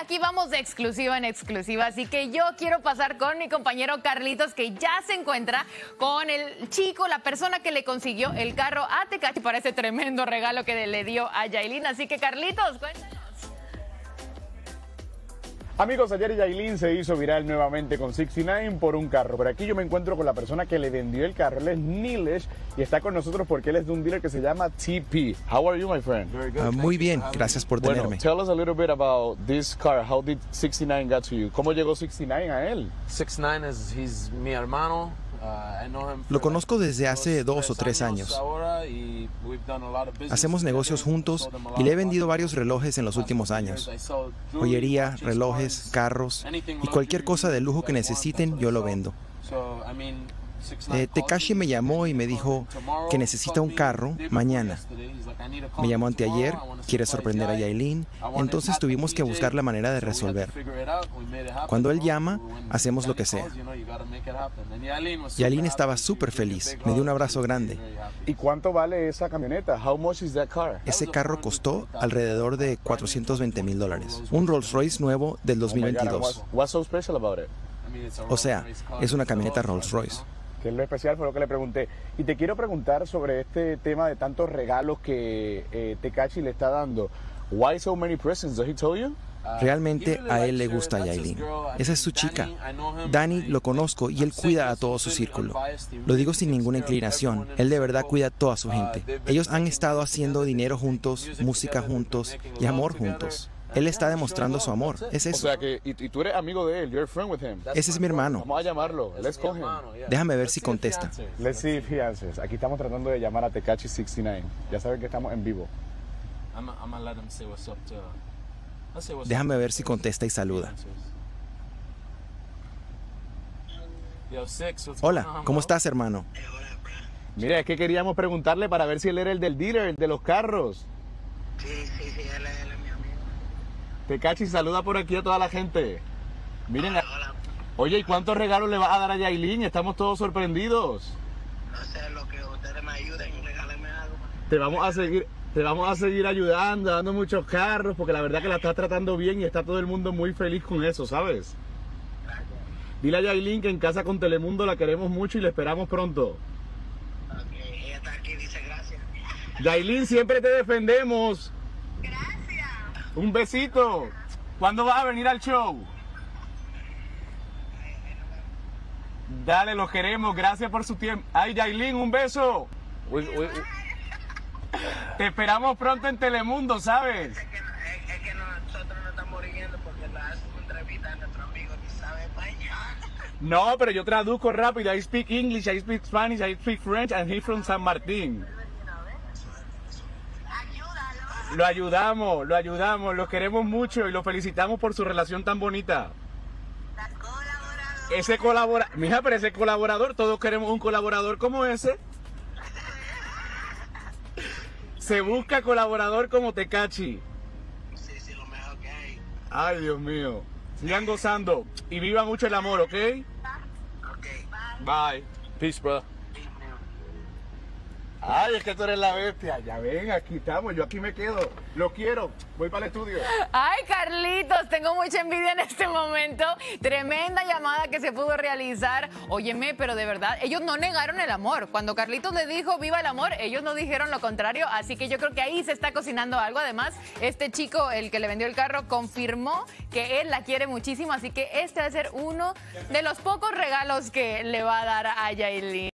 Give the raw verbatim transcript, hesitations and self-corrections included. aquí vamos de exclusiva en exclusiva, así que yo quiero pasar con mi compañero Carlitos, que ya se encuentra con el chico, la persona que le consiguió el carro a Tekashi para ese tremendo regalo que le dio a Yailin. Así que, Carlitos, cuéntanos. Amigos, ayer Yailin se hizo viral nuevamente con sesenta y nueve por un carro, pero aquí yo me encuentro con la persona que le vendió el carro. Él es Neelesh y está con nosotros porque él es de un dealer que se llama T P. How are you, my friend? Very good. Uh, muy bien, gracias por tenerme. Bueno, tell us a little bit about this car. How did sesenta y nueve got to you? ¿Cómo llegó sesenta y nueve a él? sesenta y nueve es he's mi hermano. Lo conozco desde hace dos o tres años. Hacemos negocios juntos y le he vendido varios relojes en los últimos años. Joyería, relojes, carros y cualquier cosa de lujo que necesiten, yo lo vendo. Eh, Tekashi me llamó y me dijo que necesita un carro mañana. Me llamó anteayer, quiere sorprender a Yailin, entonces tuvimos que buscar la manera de resolver. Cuando él llama, hacemos lo que sea. Yailin estaba súper feliz, me dio un abrazo grande. ¿Y cuánto vale esa camioneta? How much is that car? Ese carro costó alrededor de cuatrocientos veinte mil dólares, un Rolls-Royce nuevo del dos mil veintidós. What's so special about it? O sea, es una camioneta Rolls-Royce. Que es lo especial, fue lo que le pregunté. Y te quiero preguntar sobre este tema de tantos regalos que eh, Tekashi le está dando. Why so many presents? Did he tell you? Realmente a él le gusta a Yailin. Esa es su chica. Dani lo conozco y él cuida a todo su círculo. Lo digo sin ninguna inclinación. Él de verdad cuida a toda su gente. Ellos han estado haciendo dinero juntos, música juntos y amor juntos. Él está demostrando su amor, es eso. O sea que, y, y tú eres amigo de él, you're friend with him. Ese es mi hermano. Vamos a llamarlo, let's call him. Déjame ver si contesta. Let's see if he answers. Aquí estamos tratando de llamar a Tekashi sesenta y nueve. Ya saben que estamos en vivo. Déjame ver si contesta y saluda. Hola, ¿cómo estás, hermano? Mira, es que queríamos preguntarle para ver si él era el del dealer, el de los carros. Sí, sí, sí, él es el... Tekashi, saluda por aquí a toda la gente. Miren, hola, hola. Oye, ¿y cuántos regalos le vas a dar a Yailin? Estamos todos sorprendidos. No sé, lo que ustedes me ayuden, regálenme algo. Te vamos a seguir, te vamos a seguir ayudando, dando muchos carros, porque la verdad que la estás tratando bien y está todo el mundo muy feliz con eso, ¿sabes? Gracias. Dile a Yailin que En Casa con Telemundo la queremos mucho y la esperamos pronto. Ok, ella está aquí, dice gracias. Yailin, siempre te defendemos. Un besito. ¿Cuándo vas a venir al show? Dale, los queremos. Gracias por su tiempo. Ay, Yailin, un beso. Uy, uy, uy. Te esperamos pronto en Telemundo, ¿sabes? Es que, es que nosotros no estamos riendo porque la hacen entrevista a nuestro amigo que sabe español. No, pero yo traduzco rápido. I speak English, I speak Spanish, I speak French, and he's from San Martín. Lo ayudamos, lo ayudamos, los queremos mucho y los felicitamos por su relación tan bonita. Ese colaborador, mija, pero ese colaborador, todos queremos un colaborador como ese. Se busca colaborador como Tekashi. Sí, sí, lo mejor que hay. Ay, Dios mío. Sigan gozando y vivan mucho el amor, ¿ok? Ok. Bye. Bye. Peace, bro. Ay, es que tú eres la bestia. Ya ven, aquí estamos, yo aquí me quedo. Lo quiero, voy para el estudio. Ay, Carlitos, tengo mucha envidia en este momento. Tremenda llamada que se pudo realizar. Óyeme, pero de verdad, ellos no negaron el amor. Cuando Carlitos le dijo viva el amor, ellos no dijeron lo contrario. Así que yo creo que ahí se está cocinando algo. Además, este chico, el que le vendió el carro, confirmó que él la quiere muchísimo. Así que este va a ser uno de los pocos regalos que le va a dar a Yailin.